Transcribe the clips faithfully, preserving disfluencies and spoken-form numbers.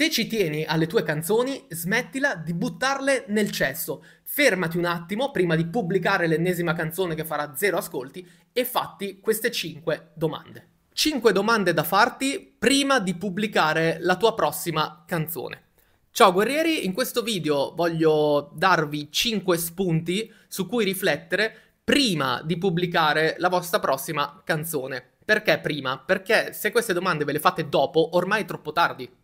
Se ci tieni alle tue canzoni, smettila di buttarle nel cesso. Fermati un attimo prima di pubblicare l'ennesima canzone che farà zero ascolti e fatti queste cinque domande. cinque domande da farti prima di pubblicare la tua prossima canzone. Ciao guerrieri, in questo video voglio darvi cinque spunti su cui riflettere prima di pubblicare la vostra prossima canzone. Perché prima? Perché se queste domande ve le fate dopo, ormai è troppo tardi.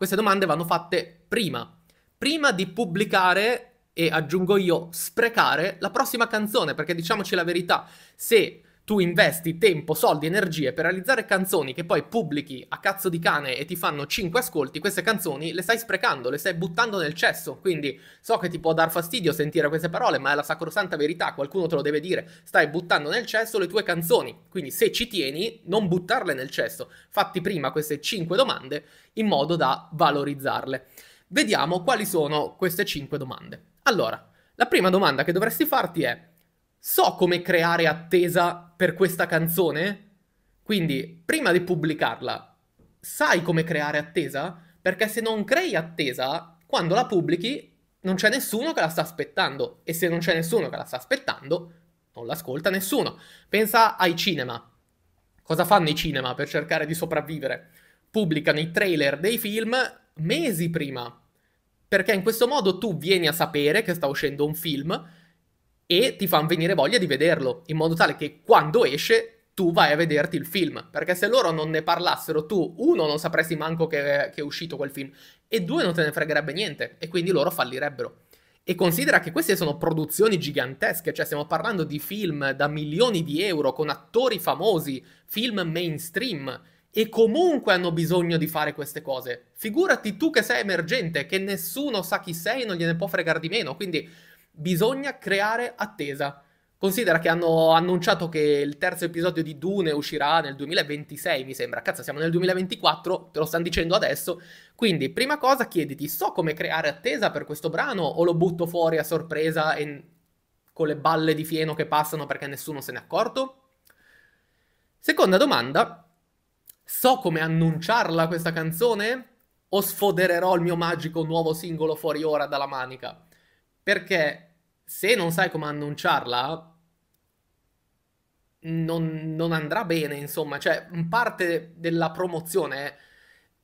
Queste domande vanno fatte prima, prima di pubblicare e, aggiungo io, sprecare la prossima canzone, perché diciamoci la verità, se tu investi tempo, soldi, energie per realizzare canzoni che poi pubblichi a cazzo di cane e ti fanno cinque ascolti, queste canzoni le stai sprecando, le stai buttando nel cesso, quindi so che ti può dar fastidio sentire queste parole, ma è la sacrosanta verità, qualcuno te lo deve dire, stai buttando nel cesso le tue canzoni, quindi se ci tieni non buttarle nel cesso, fatti prima queste cinque domande in modo da valorizzarle. Vediamo quali sono queste cinque domande. Allora, la prima domanda che dovresti farti è: so come creare attesa per questa canzone? Quindi, prima di pubblicarla, sai come creare attesa? Perché se non crei attesa, quando la pubblichi non c'è nessuno che la sta aspettando. E se non c'è nessuno che la sta aspettando, non l'ascolta nessuno. Pensa ai cinema. Cosa fanno i cinema per cercare di sopravvivere? Pubblicano i trailer dei film mesi prima. Perché in questo modo tu vieni a sapere che sta uscendo un film e ti fanno venire voglia di vederlo, in modo tale che quando esce tu vai a vederti il film, perché se loro non ne parlassero tu, uno, non sapresti manco che, che è uscito quel film, e due, non te ne fregherebbe niente, e quindi loro fallirebbero. E considera che queste sono produzioni gigantesche, cioè stiamo parlando di film da milioni di euro, con attori famosi, film mainstream, e comunque hanno bisogno di fare queste cose. Figurati tu che sei emergente, che nessuno sa chi sei e non gliene può fregare di meno, quindi bisogna creare attesa. Considera che hanno annunciato che il terzo episodio di Dune uscirà nel duemilaventisei, mi sembra. Cazzo, siamo nel duemilaventiquattro, te lo stanno dicendo adesso. Quindi, prima cosa, chiediti, so come creare attesa per questo brano o lo butto fuori a sorpresa e con le balle di fieno che passano perché nessuno se n'è accorto? Seconda domanda, so come annunciarla questa canzone o sfodererò il mio magico nuovo singolo fuori ora dalla manica? Perché se non sai come annunciarla, non, non andrà bene, insomma. Cioè, parte della promozione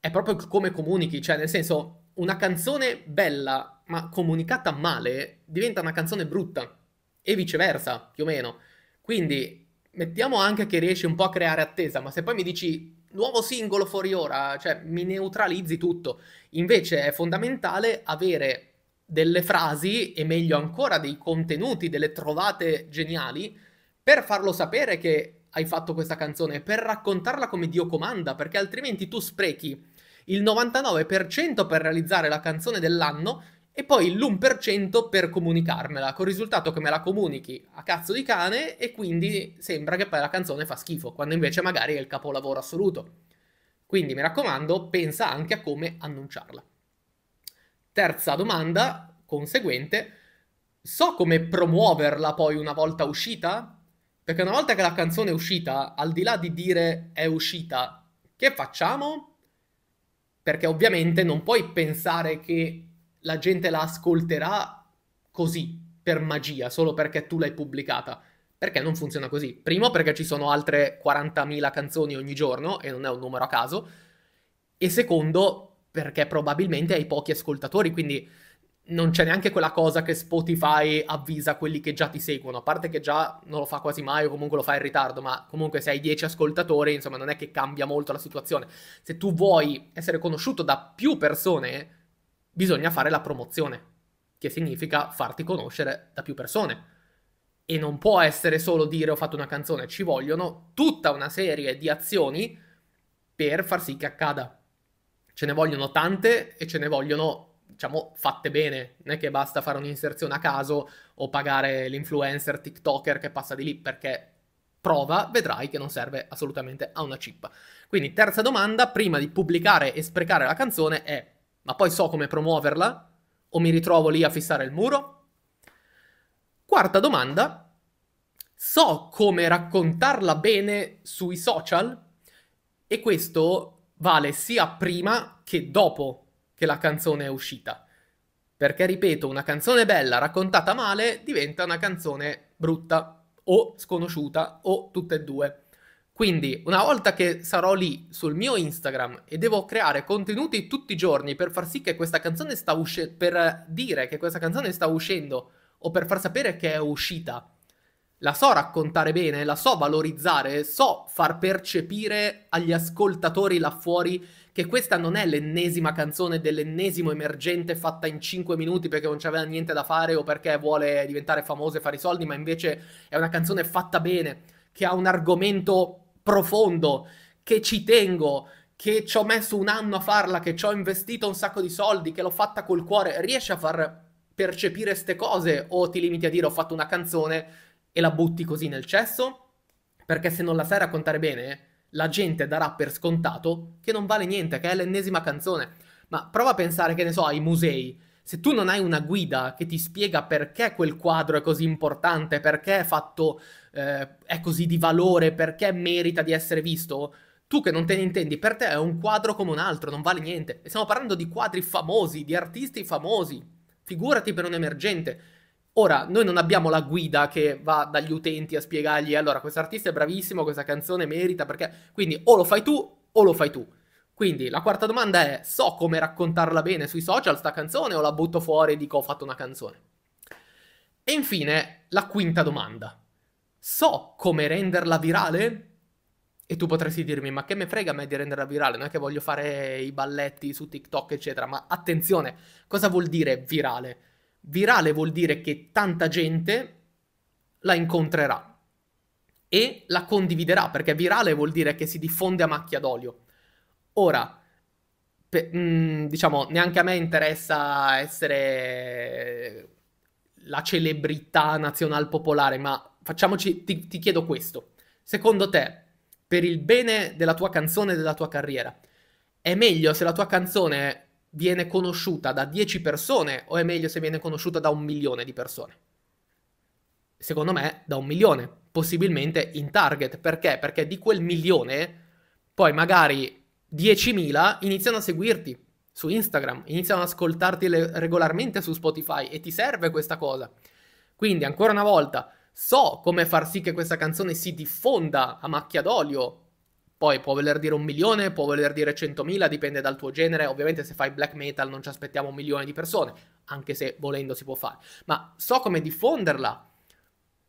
è proprio come comunichi. Cioè, nel senso, una canzone bella, ma comunicata male, diventa una canzone brutta. E viceversa, più o meno. Quindi, mettiamo anche che riesci un po' a creare attesa, ma se poi mi dici nuovo singolo fuori ora, cioè, mi neutralizzi tutto. Invece è fondamentale avere delle frasi e meglio ancora dei contenuti, delle trovate geniali per farlo sapere che hai fatto questa canzone, per raccontarla come Dio comanda, perché altrimenti tu sprechi il novantanove per cento per realizzare la canzone dell'anno e poi l'uno per cento per comunicarmela, col risultato che me la comunichi a cazzo di cane e quindi sembra che poi la canzone fa schifo, quando invece magari è il capolavoro assoluto. Quindi mi raccomando, pensa anche a come annunciarla. Terza domanda, conseguente, so come promuoverla poi una volta uscita? Perché una volta che la canzone è uscita, al di là di dire è uscita, che facciamo? Perché ovviamente non puoi pensare che la gente la ascolterà così, per magia, solo perché tu l'hai pubblicata. Perché non funziona così. Primo, perché ci sono altre quarantamila canzoni ogni giorno, e non è un numero a caso. E secondo, perché probabilmente hai pochi ascoltatori, quindi non c'è neanche quella cosa che Spotify avvisa quelli che già ti seguono, a parte che già non lo fa quasi mai o comunque lo fa in ritardo, ma comunque se hai dieci ascoltatori, insomma, non è che cambia molto la situazione. Se tu vuoi essere conosciuto da più persone, bisogna fare la promozione, che significa farti conoscere da più persone. E non può essere solo dire ho fatto una canzone, ci vogliono tutta una serie di azioni per far sì che accada. Ce ne vogliono tante e ce ne vogliono, diciamo, fatte bene. Non è che basta fare un'inserzione a caso o pagare l'influencer, tiktoker che passa di lì, perché prova, vedrai che non serve assolutamente a una cippa. Quindi terza domanda, prima di pubblicare e sprecare la canzone è: ma poi so come promuoverla? O mi ritrovo lì a fissare il muro? Quarta domanda, so come raccontarla bene sui social? E questo vale sia prima che dopo che la canzone è uscita. Perché, ripeto, una canzone bella raccontata male diventa una canzone brutta o sconosciuta o tutte e due. Quindi, una volta che sarò lì sul mio Instagram e devo creare contenuti tutti i giorni per far sì che questa canzone sta uscendo, per dire che questa canzone sta uscendo o per far sapere che è uscita, la so raccontare bene, la so valorizzare, so far percepire agli ascoltatori là fuori che questa non è l'ennesima canzone dell'ennesimo emergente fatta in cinque minuti perché non c'aveva niente da fare o perché vuole diventare famoso e fare i soldi, ma invece è una canzone fatta bene, che ha un argomento profondo, che ci tengo, che ci ho messo un anno a farla, che ci ho investito un sacco di soldi, che l'ho fatta col cuore. Riesci a far percepire ste cose o ti limiti a dire ho fatto una canzone e la butti così nel cesso? Perché se non la sai raccontare bene, la gente darà per scontato che non vale niente, che è l'ennesima canzone. Ma prova a pensare, che ne so, ai musei. Se tu non hai una guida che ti spiega perché quel quadro è così importante, perché è fatto, eh, è così di valore, perché merita di essere visto, tu che non te ne intendi, per te è un quadro come un altro, non vale niente. E stiamo parlando di quadri famosi, di artisti famosi. Figurati per un emergente. Ora, noi non abbiamo la guida che va dagli utenti a spiegargli allora questo artista è bravissimo, questa canzone merita, perché... Quindi o lo fai tu o lo fai tu. Quindi la quarta domanda è: so come raccontarla bene sui social sta canzone o la butto fuori e dico ho fatto una canzone? E infine la quinta domanda: so come renderla virale? E tu potresti dirmi: ma che me frega a me di renderla virale? Non è che voglio fare i balletti su TikTok eccetera. Ma attenzione, cosa vuol dire virale? Virale vuol dire che tanta gente la incontrerà e la condividerà, perché virale vuol dire che si diffonde a macchia d'olio. Ora, pe- mh, diciamo, neanche a me interessa essere la celebrità nazional popolare, ma facciamoci, ti, ti chiedo questo. Secondo te, per il bene della tua canzone e della tua carriera, è meglio se la tua canzone viene conosciuta da dieci persone o è meglio se viene conosciuta da un milione di persone? Secondo me da un milione, possibilmente in target. Perché? Perché di quel milione poi magari diecimila iniziano a seguirti su Instagram, iniziano ad ascoltarti regolarmente su Spotify e ti serve questa cosa. Quindi ancora una volta, so come far sì che questa canzone si diffonda a macchia d'olio. Poi può voler dire un milione, può voler dire centomila, dipende dal tuo genere. Ovviamente se fai black metal non ci aspettiamo un milione di persone, anche se volendo si può fare. Ma so come diffonderla.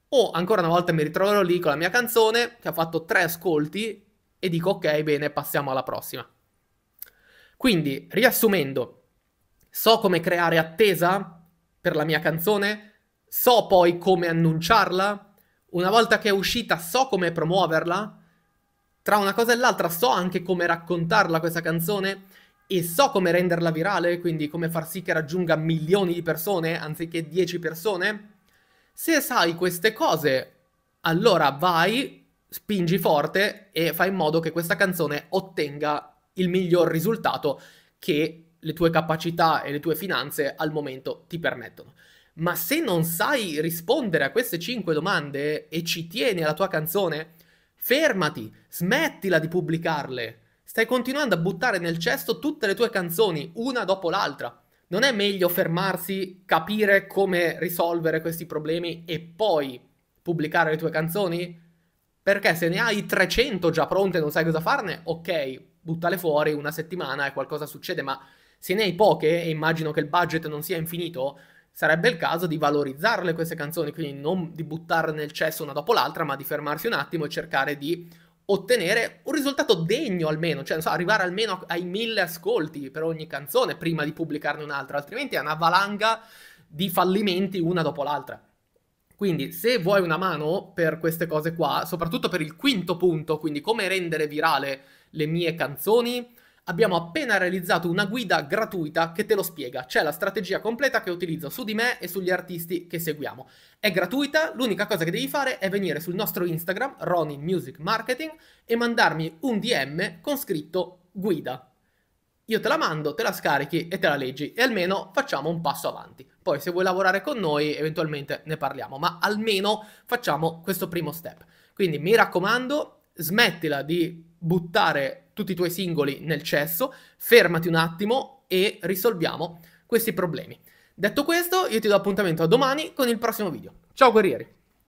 O ancora una volta mi ritroverò lì con la mia canzone che ha fatto tre ascolti e dico ok, bene, passiamo alla prossima. Quindi, riassumendo, so come creare attesa per la mia canzone, so poi come annunciarla, una volta che è uscita so come promuoverla, tra una cosa e l'altra so anche come raccontarla questa canzone e so come renderla virale, quindi come far sì che raggiunga milioni di persone anziché dieci persone. Se sai queste cose, allora vai, spingi forte e fai in modo che questa canzone ottenga il miglior risultato che le tue capacità e le tue finanze al momento ti permettono. Ma se non sai rispondere a queste cinque domande e ci tieni alla tua canzone, fermati, smettila di pubblicarle. Stai continuando a buttare nel cesto tutte le tue canzoni, una dopo l'altra. Non è meglio fermarsi, capire come risolvere questi problemi e poi pubblicare le tue canzoni? Perché se ne hai trecento già pronte e non sai cosa farne, ok, buttale fuori una settimana e qualcosa succede, ma se ne hai poche e immagino che il budget non sia infinito, sarebbe il caso di valorizzarle queste canzoni, quindi non di buttarle nel cesso una dopo l'altra, ma di fermarsi un attimo e cercare di ottenere un risultato degno almeno, cioè non so, arrivare almeno ai mille ascolti per ogni canzone prima di pubblicarne un'altra, altrimenti è una valanga di fallimenti una dopo l'altra. Quindi se vuoi una mano per queste cose qua, soprattutto per il quinto punto, quindi come rendere virale le mie canzoni, abbiamo appena realizzato una guida gratuita che te lo spiega. C'è la strategia completa che utilizzo su di me e sugli artisti che seguiamo. È gratuita, l'unica cosa che devi fare è venire sul nostro Instagram, Ronin Music Marketing, e mandarmi un D M con scritto guida. Io te la mando, te la scarichi e te la leggi e almeno facciamo un passo avanti. Poi se vuoi lavorare con noi eventualmente ne parliamo, ma almeno facciamo questo primo step. Quindi mi raccomando, smettila di buttare tutti i tuoi singoli nel cesso, fermati un attimo, e risolviamo questi problemi. Detto questo, io ti do appuntamento a domani con il prossimo video. Ciao guerrieri!